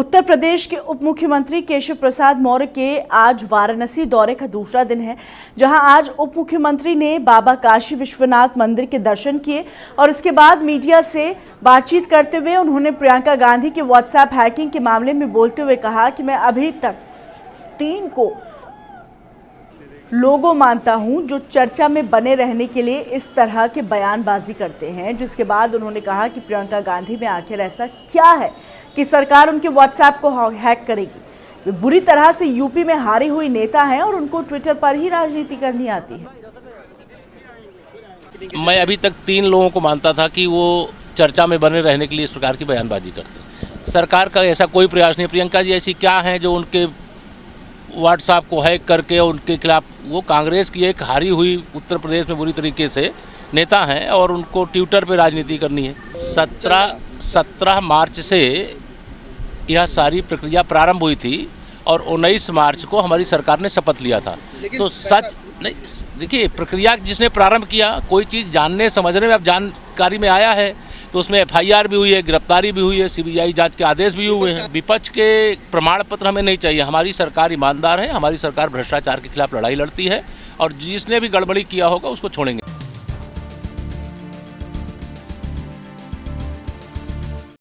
उत्तर प्रदेश के उप मुख्यमंत्री केशव प्रसाद मौर्य के आज वाराणसी दौरे का दूसरा दिन है, जहां आज उप मुख्यमंत्री ने बाबा काशी विश्वनाथ मंदिर के दर्शन किए और इसके बाद मीडिया से बातचीत करते हुए उन्होंने प्रियंका गांधी के व्हाट्सएप हैकिंग के मामले में बोलते हुए कहा कि मैं अभी तक 3 को लोगों मानता हूं जो चर्चा में बने रहने के लिए इस तरह के बयानबाजी करते हैं। जिसके बाद उन्होंने कहा कि प्रियंका गांधी में आखिर ऐसा क्या है कि सरकार उनके व्हाट्सएप को हैक करेगी। वे बुरी तरह से यूपी में हारी हुई नेता हैं और उनको ट्विटर पर ही राजनीति करनी आती है। मैं अभी तक 3 लोगों को मानता था कि वो चर्चा में बने रहने के लिए इस प्रकार की बयानबाजी करते हैं। सरकार का ऐसा कोई प्रयास नहीं। प्रियंका जी ऐसी क्या हैं जो उनके व्हाट्सएप को हैक करके उनके खिलाफ, वो कांग्रेस की एक हारी हुई उत्तर प्रदेश में बुरी तरीके से नेता हैं और उनको ट्विटर पे राजनीति करनी है। 17 मार्च से यह सारी प्रक्रिया प्रारंभ हुई थी और 19 मार्च को हमारी सरकार ने शपथ लिया था। तो सच नहीं, देखिए प्रक्रिया जिसने प्रारंभ किया, कोई चीज़ जानने समझने में, अब जानकारी में आया है तो उसमें एफआईआर भी हुई है, गिरफ्तारी भी हुई है, सीबीआई जांच के आदेश भी हुए हैं। विपक्ष के प्रमाण पत्र हमें नहीं चाहिए। हमारी सरकार ईमानदार है, हमारी सरकार भ्रष्टाचार के खिलाफ लड़ाई लड़ती है और जिसने भी गड़बड़ी किया होगा उसको छोड़ेंगे।